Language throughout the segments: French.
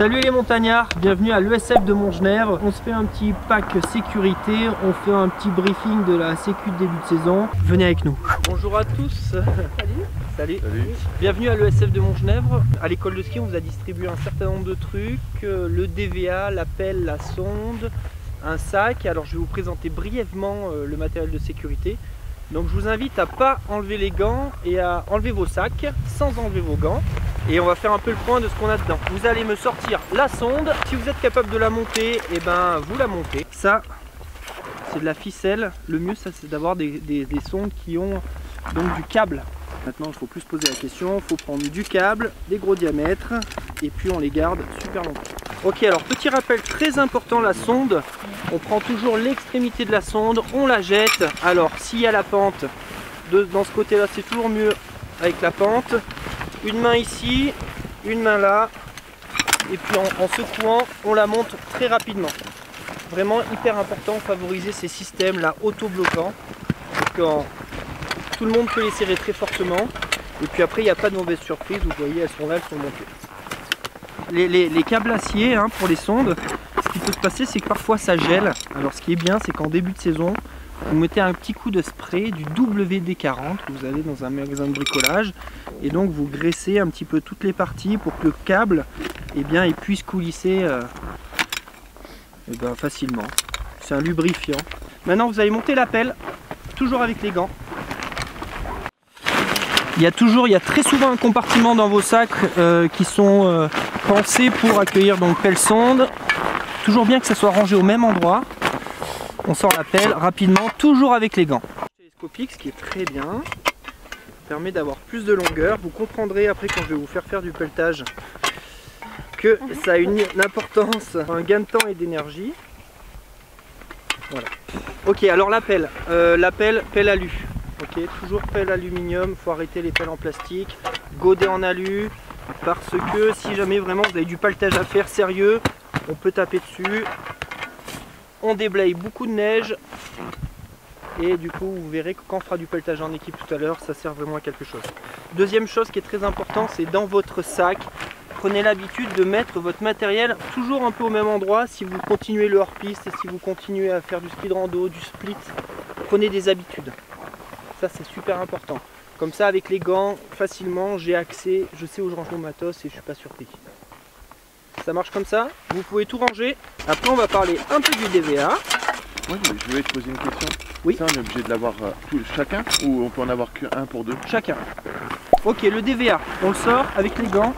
Salut les montagnards, bienvenue à l'ESF de Montgenèvre. On se fait un petit pack sécurité, on fait un petit briefing de la sécu de début de saison. Venez avec nous. Bonjour à tous. Salut. Salut. Salut. Bienvenue à l'ESF de Montgenèvre. À l'école de ski, on vous a distribué un certain nombre de trucs, le DVA, la pelle, la sonde, un sac. Alors je vais vous présenter brièvement le matériel de sécurité. Donc je vous invite à ne pas enlever les gants et à enlever vos sacs sans enlever vos gants. Et on va faire un peu le point de ce qu'on a dedans. Vous allez me sortir la sonde. Si vous êtes capable de la monter, et ben vous la montez. Ça, c'est de la ficelle. Le mieux, ça, c'est d'avoir des sondes qui ont donc du câble. Maintenant, il ne faut plus se poser la question. Il faut prendre du câble, des gros diamètres, et puis on les garde super longtemps. Ok, alors petit rappel très important, la sonde. On prend toujours l'extrémité de la sonde, on la jette. Alors, s'il y a la pente, dans ce côté-là, c'est toujours mieux avec la pente. Une main ici, une main là, et puis en secouant, on la monte très rapidement. Vraiment hyper important, favoriser ces systèmes là auto-bloquants. Quand tout le monde peut les serrer très fortement, et puis après il n'y a pas de mauvaise surprise, vous voyez, elles sont là, elles sont montées. Les câbles acier pour les sondes, ce qui peut se passer, c'est que parfois ça gèle. Alors ce qui est bien, c'est qu'en début de saison, vous mettez un petit coup de spray du WD40 que vous avez dans un magasin de bricolage, et donc vous graissez un petit peu toutes les parties pour que le câble il puisse coulisser facilement. C'est un lubrifiant. Maintenant vous allez monter la pelle, toujours avec les gants. Il y a très souvent un compartiment dans vos sacs qui sont pensés pour accueillir donc pelle sonde. Toujours bien que ça soit rangé au même endroit. On sort la pelle rapidement, toujours avec les gants. Télescopique, ce qui est très bien, permet d'avoir plus de longueur. Vous comprendrez après quand je vais vous faire du pelletage que ça a une importance, un gain de temps et d'énergie. Voilà. Ok, alors la pelle alu. Ok, toujours pelle aluminium. Faut arrêter les pelles en plastique, godet en alu, parce que si jamais vraiment vous avez du pelletage à faire sérieux, on peut taper dessus. On déblaye beaucoup de neige et du coup vous verrez que quand on fera du pelletage en équipe tout à l'heure, ça sert vraiment à quelque chose. Deuxième chose qui est très importante, c'est dans votre sac, prenez l'habitude de mettre votre matériel toujours un peu au même endroit. Si vous continuez le hors-piste et si vous continuez à faire du ski de rando, du split, prenez des habitudes. Ça c'est super important. Comme ça avec les gants, facilement j'ai accès, je sais où je range mon matos et je suis pas surpris. Ça marche comme ça, vous pouvez tout ranger. Après on va parler un peu du DVA. Oui, je voulais te poser une question. Oui. Ça on est obligé de l'avoir chacun ou on peut en avoir qu'un pour deux? Chacun. Ok, le DVA, on le sort avec les gants.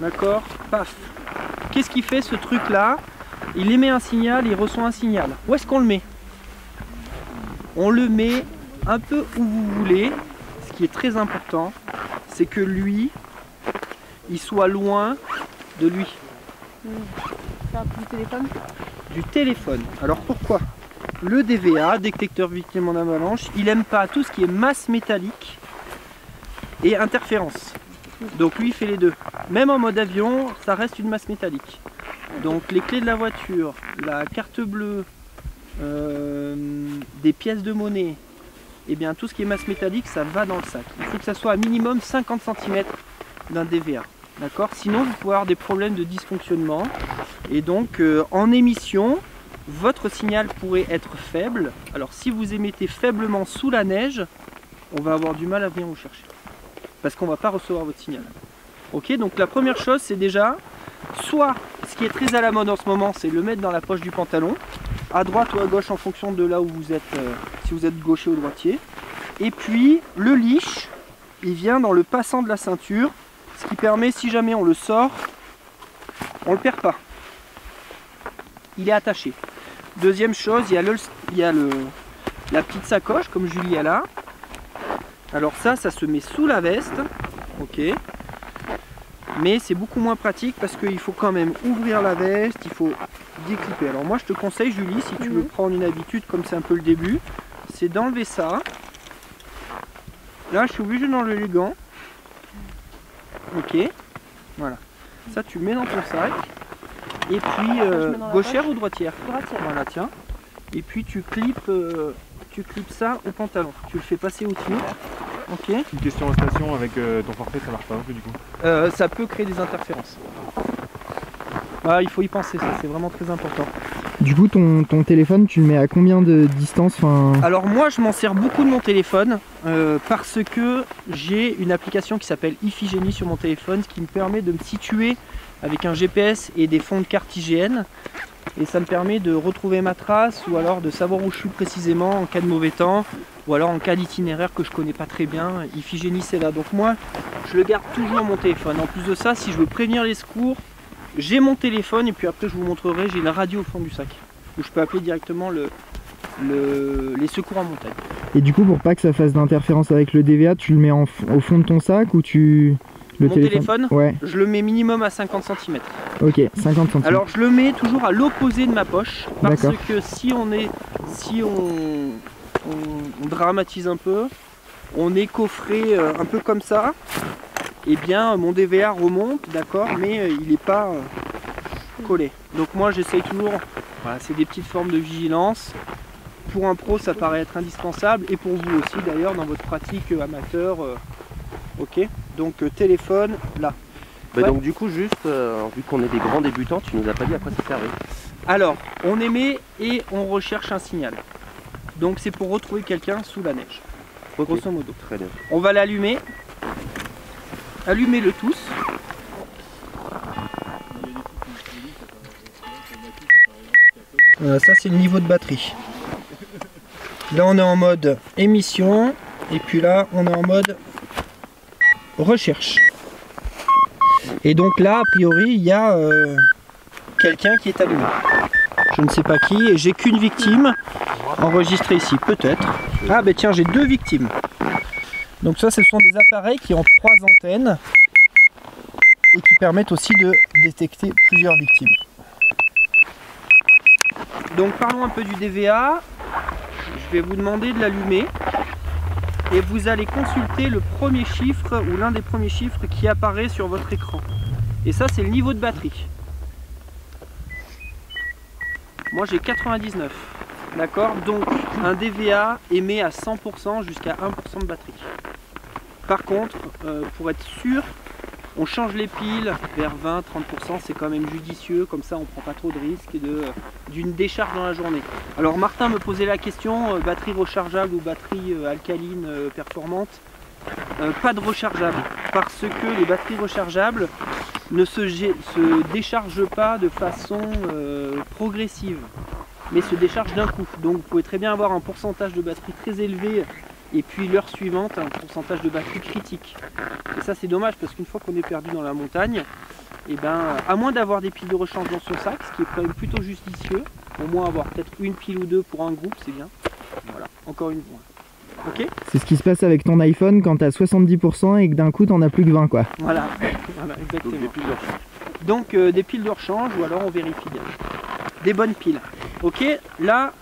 D'accord, paf. Qu'est-ce qu'il fait ce truc là? Il émet un signal, il reçoit un signal. Où est-ce qu'on le met? On le met un peu où vous voulez. Ce qui est très important, c'est que lui, il soit loin de lui. Du téléphone? Du téléphone. Alors pourquoi? Le DVA, détecteur victime en avalanche, il aime pas tout ce qui est masse métallique et interférence. Donc lui il fait les deux. Même en mode avion, ça reste une masse métallique. Donc les clés de la voiture, la carte bleue, des pièces de monnaie, et bien tout ce qui est masse métallique, ça va dans le sac. Il faut que ça soit à minimum 50 cm d'un DVA. D'accord, sinon vous pouvez avoir des problèmes de dysfonctionnement et donc en émission votre signal pourrait être faible. Alors si vous émettez faiblement sous la neige, on va avoir du mal à venir vous chercher parce qu'on va pas recevoir votre signal. Ok, donc la première chose c'est déjà soit ce qui est très à la mode en ce moment, c'est le mettre dans la poche du pantalon, à droite ou à gauche en fonction de là où vous êtes, si vous êtes gaucher ou droitier. Et puis le leash, il vient dans le passant de la ceinture. Ce qui permet, si jamais on le sort, on ne le perd pas. Il est attaché. Deuxième chose, il y a la petite sacoche, comme Julie a là. Alors ça se met sous la veste. Ok. Mais c'est beaucoup moins pratique parce qu'il faut quand même ouvrir la veste, il faut déclipper. Alors moi, je te conseille, Julie, si tu veux prendre une habitude, comme c'est un peu le début, c'est d'enlever ça. Là, je suis obligé d'enlever les gants. Ok, voilà. Ça tu mets dans ton sac. Et puis gauchère ou droitière? Droitière. Voilà, tiens. Et puis tu clips ça au pantalon. Tu le fais passer au-dessus. Ok. Une question en station avec ton forfait, ça marche pas non plus du coup? Ça peut créer des interférences. Ah, il faut y penser, ça c'est vraiment très important. Du coup, ton téléphone, tu le mets à combien de distance enfin... Alors moi, je m'en sers beaucoup de mon téléphone parce que j'ai une application qui s'appelle Iphigénie sur mon téléphone, qui me permet de me situer avec un GPS et des fonds de carte IGN. Et ça me permet de retrouver ma trace ou alors de savoir où je suis précisément en cas de mauvais temps ou alors en cas d'itinéraire que je connais pas très bien. Iphigénie, c'est là. Donc moi, je le garde toujours mon téléphone. En plus de ça, si je veux prévenir les secours, j'ai mon téléphone et puis après je vous montrerai, j'ai une radio au fond du sac où je peux appeler directement les secours en montagne. Et du coup, pour pas que ça fasse d'interférence avec le DVA, tu le mets au fond de ton sac ou tu... Mon téléphone, ouais. Je le mets minimum à 50 cm. Ok, 50 cm. Alors je le mets toujours à l'opposé de ma poche parce que si on dramatise un peu, on est coffré un peu comme ça, et bien mon DVA remonte, d'accord, mais il n'est pas collé. Donc moi j'essaye toujours, voilà, c'est des petites formes de vigilance. Pour un pro ça paraît être indispensable et pour vous aussi d'ailleurs dans votre pratique amateur. Ok, donc téléphone là. Bah ouais. Donc du coup juste, vu qu'on est des grands débutants, tu nous as pas dit à quoi ça servait. Alors, on émet et on recherche un signal. Donc c'est pour retrouver quelqu'un sous la neige. Okay. Grosso modo. Très bien. On va l'allumer. Allumez-le tous. Ça c'est le niveau de batterie. Là on est en mode émission. Et puis là on est en mode... recherche. Et donc là, a priori, il y a quelqu'un qui est allumé. Je ne sais pas qui, et j'ai qu'une victime enregistrée ici, peut-être. Ah ben tiens, j'ai deux victimes. Donc ça, ce sont des appareils qui ont 3 antennes et qui permettent aussi de détecter plusieurs victimes. Donc parlons un peu du DVA. Je vais vous demander de l'allumer. Et vous allez consulter le premier chiffre ou l'un des premiers chiffres qui apparaît sur votre écran. Et ça, c'est le niveau de batterie. Moi, j'ai 99. D'accord? Donc, un DVA émet à 100% jusqu'à 1% de batterie. Par contre, pour être sûr, on change les piles vers 20-30%. C'est quand même judicieux. Comme ça, on ne prend pas trop de risques d'une décharge dans la journée. Alors Martin me posait la question, batterie rechargeable ou batterie alcaline performante? Pas de rechargeable, parce que les batteries rechargeables ne se déchargent pas de façon progressive, mais se déchargent d'un coup. Donc vous pouvez très bien avoir un pourcentage de batterie très élevé et puis l'heure suivante un pourcentage de batterie critique. Et ça c'est dommage parce qu'une fois qu'on est perdu dans la montagne, et ben, à moins d'avoir des piles de rechange dans son sac, ce qui est quand même plutôt judicieux, au moins avoir peut-être une pile ou deux pour un groupe, c'est bien. Voilà, encore une fois. Ok ? C'est ce qui se passe avec ton iPhone quand t'as 70% et que d'un coup t'en as plus que 20 quoi. Voilà, voilà exactement. Donc des piles de rechange. Donc des piles de rechange ou alors on vérifie bien. Des bonnes piles. Ok, là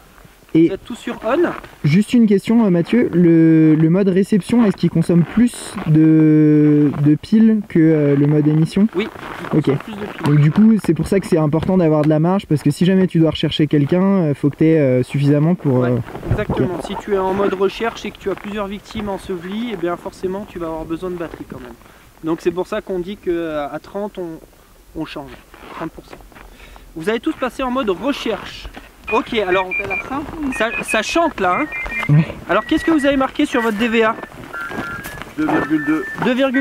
et vous êtes tous sur on. Juste une question Mathieu, le mode réception, est-ce qu'il consomme plus de piles que le mode émission? Oui, ok. Plus de piles. Donc du coup c'est pour ça que c'est important d'avoir de la marge, parce que si jamais tu dois rechercher quelqu'un, il faut que tu aies suffisamment pour... Ouais, exactement, okay. Si tu es en mode recherche et que tu as plusieurs victimes ensevelies, et bien forcément tu vas avoir besoin de batterie quand même. Donc c'est pour ça qu'on dit qu'à 30 on change, 30%. Vous allez tous passer en mode recherche. Ok, alors ça chante là, hein. Oui. Alors qu'est-ce que vous avez marqué sur votre DVA? 2,2. 2,2.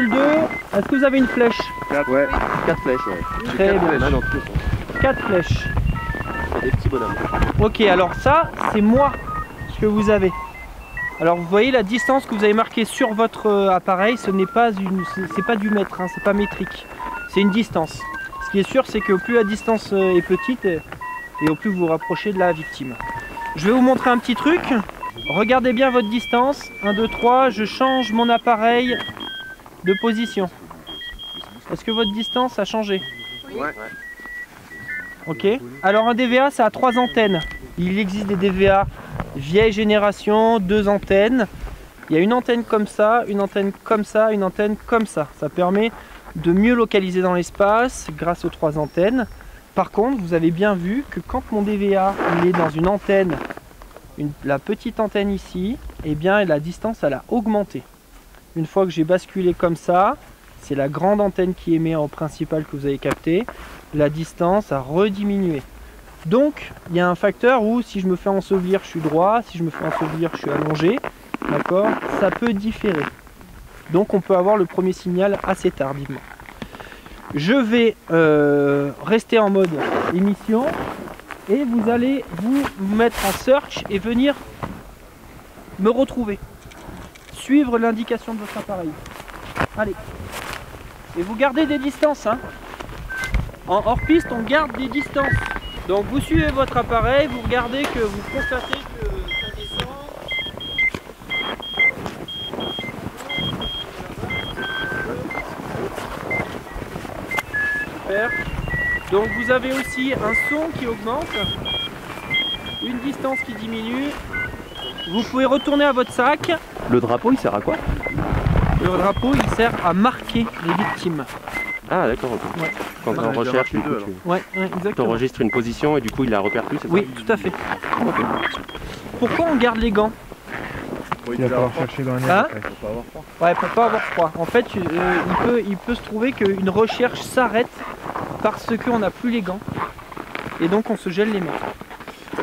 Est-ce que vous avez une flèche? 4. Ouais, 4 flèches, ouais. Très bien. 4 flèches. C'est des petits bonhommes. Ok, alors ça, c'est moi, ce que vous avez. Alors vous voyez la distance que vous avez marquée sur votre appareil, ce n'est pas du mètre, hein, c'est pas métrique. C'est une distance. Ce qui est sûr, c'est que plus la distance est petite, et au plus vous vous rapprochez de la victime. Je vais vous montrer un petit truc. Regardez bien votre distance. 1, 2, 3, je change mon appareil de position. Est-ce que votre distance a changé? Ouais. Ok. Alors un DVA, ça a 3 antennes. Il existe des DVA vieille génération, 2 antennes. Il y a une antenne comme ça, une antenne comme ça, une antenne comme ça. Ça permet de mieux localiser dans l'espace grâce aux 3 antennes. Par contre, vous avez bien vu que quand mon DVA il est dans une antenne, la petite antenne ici, eh bien la distance elle a augmenté. Une fois que j'ai basculé comme ça, c'est la grande antenne qui émet en principal que vous avez capté, la distance a rediminué. Donc il y a un facteur où si je me fais ensevelir je suis droit, si je me fais ensevelir je suis allongé, d'accord, ça peut différer. Donc on peut avoir le premier signal assez tardivement. Je vais rester en mode émission et vous allez vous mettre en search et venir me retrouver. Suivre l'indication de votre appareil. Allez. Et vous gardez des distances. Hein. En hors-piste, on garde des distances. Donc vous suivez votre appareil, vous regardez que vous constatez que ça descend. Super. Donc vous avez aussi un son qui augmente, une distance qui diminue. Vous pouvez retourner à votre sac. Le drapeau, il sert à quoi? Le drapeau, il sert à marquer les victimes. Ah d'accord, ok. Ouais. Quand on recherche, du coup, tu enregistres une position et du coup, il la repère plus, c'est ça? Oui, tout à fait. Okay. Pourquoi on garde les gants? Pour ne pas avoir froid. Ouais, pour pas avoir froid. En fait, il peut se trouver qu'une recherche s'arrête parce qu'on n'a plus les gants et donc on se gèle les mains.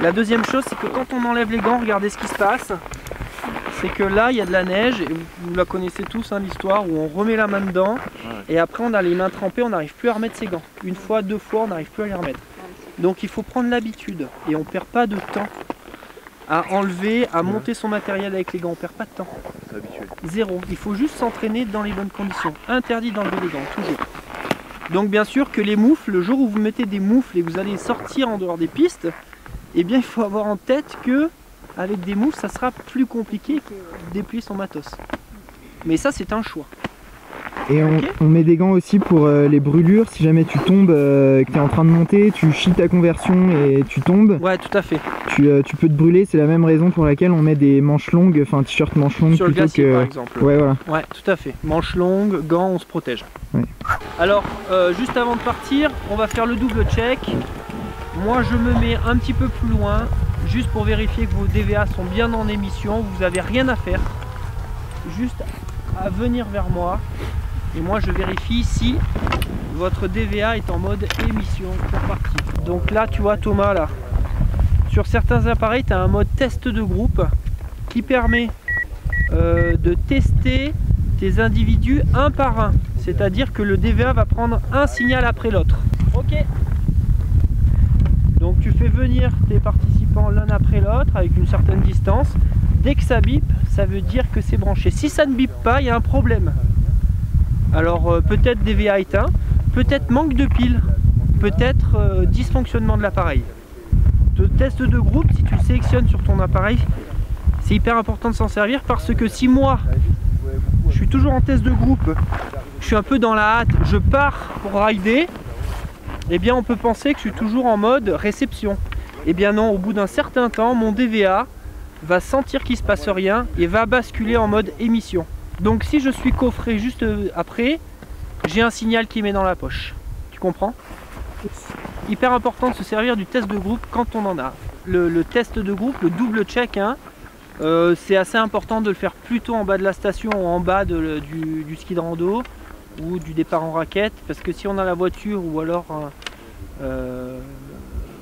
La deuxième chose, c'est que quand on enlève les gants, regardez ce qui se passe. C'est que là, il y a de la neige, et vous la connaissez tous, hein, l'histoire, où on remet la main dedans, et après on a les mains trempées, on n'arrive plus à remettre ses gants. Une fois, deux fois, on n'arrive plus à les remettre. Donc il faut prendre l'habitude, et on ne perd pas de temps à enlever, à monter son matériel avec les gants, on ne perd pas de temps. C'est habituel. Zéro. Il faut juste s'entraîner dans les bonnes conditions. Interdit d'enlever les gants, toujours. Donc bien sûr que les moufles, le jour où vous mettez des moufles et que vous allez sortir en dehors des pistes, eh bien il faut avoir en tête que avec des moufles ça sera plus compliqué que dépluyer son matos. Mais ça c'est un choix. Et on met des gants aussi pour les brûlures, si jamais tu tombes, que tu es en train de monter, tu chies ta conversion et tu tombes. Ouais, tout à fait. Tu peux te brûler, c'est la même raison pour laquelle on met des manches longues, enfin t-shirt manches longues. Sur plutôt le glacier que... par exemple. Ouais, voilà. Ouais, tout à fait. Manches longues, gants, on se protège. Ouais. Alors, juste avant de partir, on va faire le double check. Moi je me mets un petit peu plus loin, juste pour vérifier que vos DVA sont bien en émission, vous n'avez rien à faire, juste à venir vers moi. Et moi je vérifie si votre DVA est en mode émission pour partir. Donc là tu vois Thomas, là, sur certains appareils tu as un mode test de groupe qui permet de tester tes individus un par un. C'est-à-dire que le DVA va prendre un signal après l'autre. Ok. Donc tu fais venir tes participants l'un après l'autre avec une certaine distance. Dès que ça bip, ça veut dire que c'est branché. Si ça ne bip pas, il y a un problème. Alors peut-être DVA éteint, peut-être manque de pile, peut-être dysfonctionnement de l'appareil. De test de groupe, si tu le sélectionnes sur ton appareil, c'est hyper important de s'en servir parce que si moi, je suis toujours en test de groupe, je suis un peu dans la hâte, je pars pour rider, eh bien on peut penser que je suis toujours en mode réception. Eh bien non, au bout d'un certain temps, mon DVA va sentir qu'il ne se passe rien et va basculer en mode émission. Donc si je suis coffré juste après, j'ai un signal qui met dans la poche. Tu comprends? Hyper important de se servir du test de groupe quand on en a. Le test de groupe, le double check, hein, c'est assez important de le faire plutôt en bas de la station ou en bas du ski de rando ou du départ en raquette, parce que si on a la voiture ou alors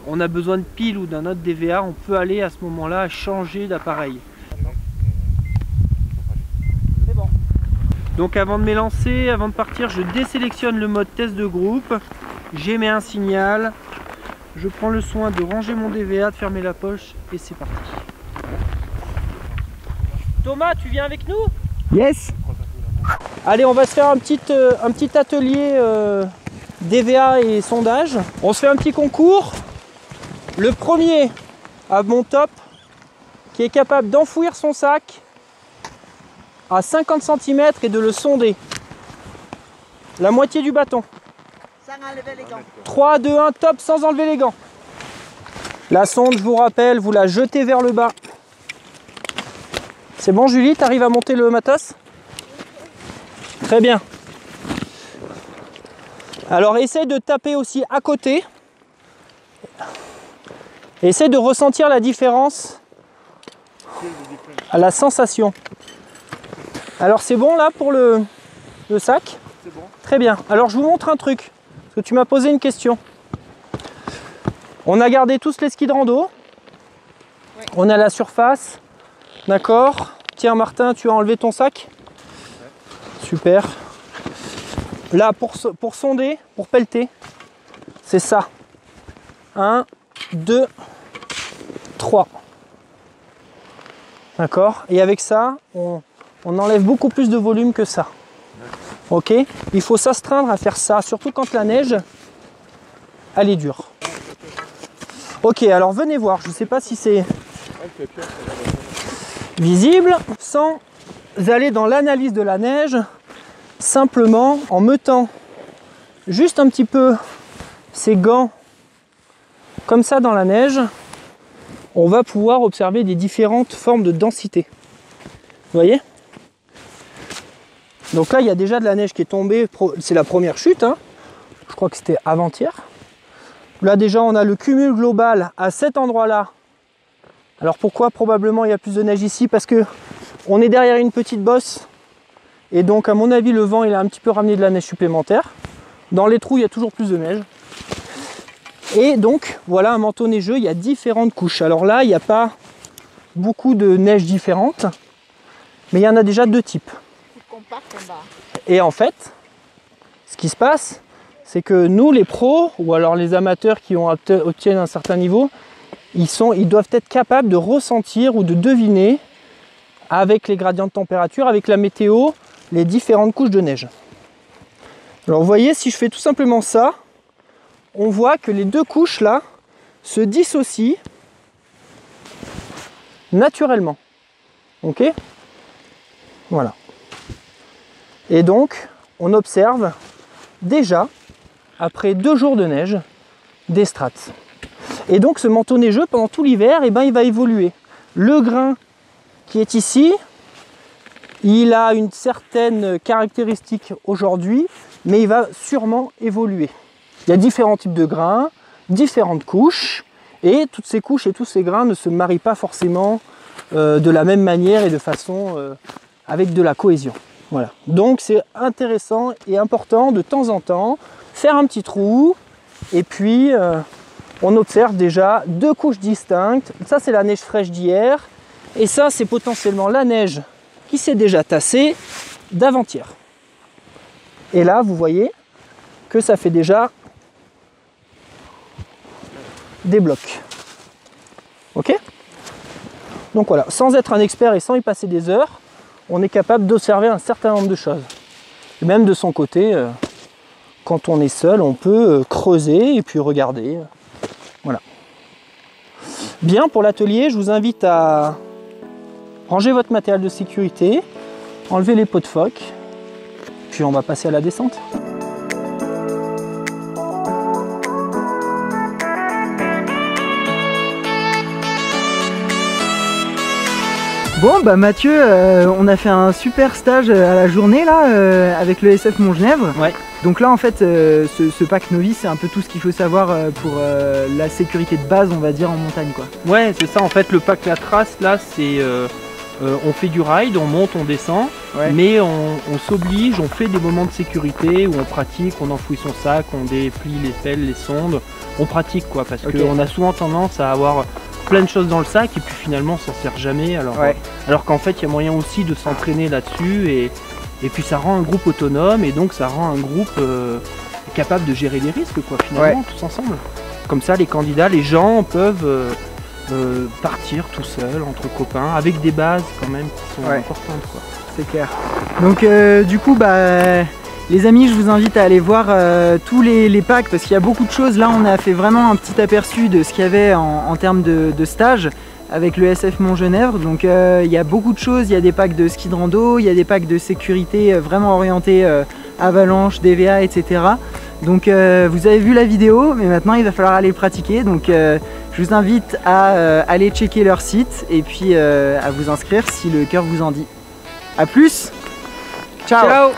on a besoin de pile ou d'un autre DVA, on peut aller à ce moment-là changer d'appareil. C'est bon. Donc avant de m'élancer, avant de partir, je désélectionne le mode test de groupe, j'émets un signal, je prends le soin de ranger mon DVA, de fermer la poche et c'est parti. Thomas, tu viens avec nous? Yes. Allez, on va se faire un petit atelier DVA et sondage. On se fait un petit concours. Le premier à mon top qui est capable d'enfouir son sac à 50 cm et de le sonder. La moitié du bâton. Sans enlever les gants. 3, 2, 1, top, sans enlever les gants. La sonde, je vous rappelle, vous la jetez vers le bas. C'est bon Julie, t'arrives à monter le matos ? Très bien. Alors essaye de taper aussi à côté. Essaye de ressentir la différence, la sensation. Alors c'est bon là pour le sac? c'est bon. Très bien. Alors je vous montre un truc, parce que tu m'as posé une question. On a gardé tous les skis de rando. Oui. On a la surface. D'accord. Tiens Martin, tu as enlevé ton sac. Ouais. Super. Là, pour sonder, pour pelleter, c'est ça. 1, 2, 3. D'accord. Et avec ça, on enlève beaucoup plus de volume que ça. Ok. Il faut s'astreindre à faire ça, surtout quand la neige, elle est dure. Ok, alors venez voir. Je ne sais pas si c'est visible. Sans aller dans l'analyse de la neige, simplement en mettant juste un petit peu ces gants comme ça dans la neige, on va pouvoir observer des différentes formes de densité. Vous voyez? Donc là, il y a déjà de la neige qui est tombée. C'est la première chute, hein. Je crois que c'était avant-hier. Là, déjà, on a le cumul global à cet endroit-là. Alors pourquoi probablement il y a plus de neige ici? Parce que on est derrière une petite bosse. Et donc, à mon avis, le vent, il a un petit peu ramené de la neige supplémentaire. Dans les trous, il y a toujours plus de neige. Et donc, voilà un manteau neigeux, il y a différentes couches. Alors là, il n'y a pas beaucoup de neige différentes, mais il y en a déjà deux types. Et en fait, ce qui se passe, c'est que nous, les pros, ou alors les amateurs qui ont obtiennent un certain niveau, ils doivent être capables de ressentir ou de deviner, avec les gradients de température, avec la météo, les différentes couches de neige. Alors vous voyez, si je fais tout simplement ça, on voit que les deux couches là se dissocient naturellement. Ok? Voilà. Et donc, on observe déjà, après 2 jours de neige, des strates. Et donc, ce manteau neigeux, pendant tout l'hiver, eh ben, il va évoluer. Le grain qui est ici, il a une certaine caractéristique aujourd'hui, mais il va sûrement évoluer. Il y a différents types de grains, différentes couches, et toutes ces couches et tous ces grains ne se marient pas forcément de la même manière et de façon avec de la cohésion. Voilà. Donc c'est intéressant et important de temps en temps faire un petit trou, et puis on observe déjà 2 couches distinctes. Ça c'est la neige fraîche d'hier, et ça c'est potentiellement la neige qui s'est déjà tassée d'avant-hier. Et là vous voyez que ça fait déjà des blocs. Ok? Donc voilà, sans être un expert et sans y passer des heures, on est capable d'observer un certain nombre de choses. Et même de son côté, quand on est seul, on peut creuser et puis regarder. Voilà. Bien, pour l'atelier, je vous invite à ranger votre matériel de sécurité, enlever les pots de phoque, puis on va passer à la descente. Bon bah Mathieu, on a fait un super stage à la journée là avec le SF Montgenèvre. Ouais. Donc là en fait ce pack novice, c'est un peu tout ce qu'il faut savoir pour la sécurité de base, on va dire, en montagne quoi. Ouais c'est ça en fait, le pack la trace là c'est on fait du ride, on monte, on descend, ouais. Mais on s'oblige, on fait des moments de sécurité où on pratique, on enfouit son sac, on déplie les pelles, les sondes, on pratique quoi, parce okay. qu'on a souvent tendance à avoir plein de choses dans le sac et puis finalement on s'en sert jamais, alors, ouais. Alors qu'en fait il y a moyen aussi de s'entraîner là-dessus, et puis ça rend un groupe autonome, et donc ça rend un groupe capable de gérer les risques quoi finalement, ouais. Tous ensemble. Comme ça les candidats, les gens peuvent partir tout seuls entre copains avec des bases quand même qui sont ouais. importantes quoi. C'est clair. Donc du coup bah les amis, je vous invite à aller voir tous les packs parce qu'il y a beaucoup de choses. Là, on a fait vraiment un petit aperçu de ce qu'il y avait en termes de stage avec le SF Montgenèvre. Donc, il y a beaucoup de choses. Il y a des packs de ski de rando, il y a des packs de sécurité vraiment orientés avalanche, DVA, etc. Donc, vous avez vu la vidéo, mais maintenant, il va falloir aller pratiquer. Donc, je vous invite à aller checker leur site et puis à vous inscrire si le cœur vous en dit. A plus. Ciao. Ciao.